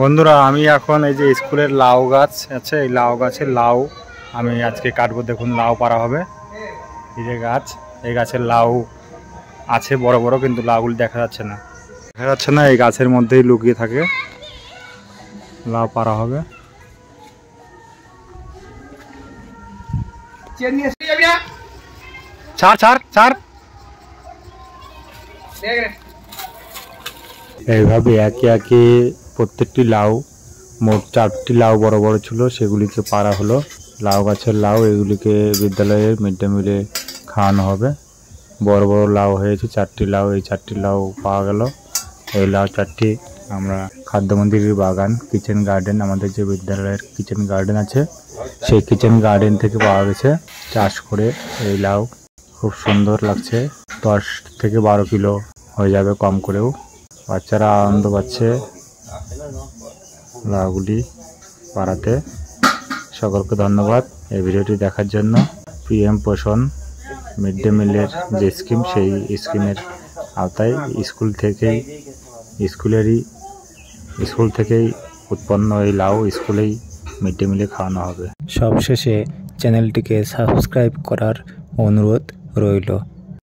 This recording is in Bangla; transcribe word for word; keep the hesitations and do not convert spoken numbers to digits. বন্ধুরা আমি এখন এই যে স্কুলের লাউ গাছ আছে, এই লাউ গাছে লাউ আমি আজকে কাটবো। দেখুন লাউ পারা হবে, এই যে গাছ, এই গাছের লাউ আছে বড় বড়, কিন্তু লাউগুলি দেখা যাচ্ছে না দেখা যাচ্ছে না এই গাছের মধ্যেই লুকিয়ে থাকে। লাউ পারা হবে। ছাড় ছাড় ছাড়। এইভাবে একে একে প্রত্যেকটি লাউ, মোট চারটি লাউ বড় বড় ছিল, সেগুলিকে পারা হলো। লাউ গাছের লাউ, এগুলিকে বিদ্যালয়ের মিড ডে মিলে খাওয়ানো হবে। বড় বড় লাউ হয়েছে চারটি লাউ, এই চারটি লাউ পাওয়া গেল। এই লাউ চারটি আমরা খাদ্য মন্দিরের বাগান, কিচেন গার্ডেন, আমাদের যে বিদ্যালয়ের কিচেন গার্ডেন আছে সেই কিচেন গার্ডেন থেকে পাওয়া গেছে চাষ করে। এই লাউ খুব সুন্দর লাগছে, দশ থেকে বারো কিলো হয়ে যাবে কম করেও। বাচ্চারা আনন্দ পাচ্ছে লাউগুলি পাড়াতে। সকলকে ধন্যবাদ এই ভিডিওটি দেখার জন্য। পিএম পোষণ মিড ডে মিলের যে স্কিম, সেই স্কিমের আওতায় স্কুল থেকেই স্কুলেরই স্কুল থেকেই উৎপন্ন এই লাউ স্কুলেই মিড ডে মিলে খাওয়ানো হবে। সবশেষে চ্যানেলটিকে সাবস্ক্রাইব করার অনুরোধ রইল।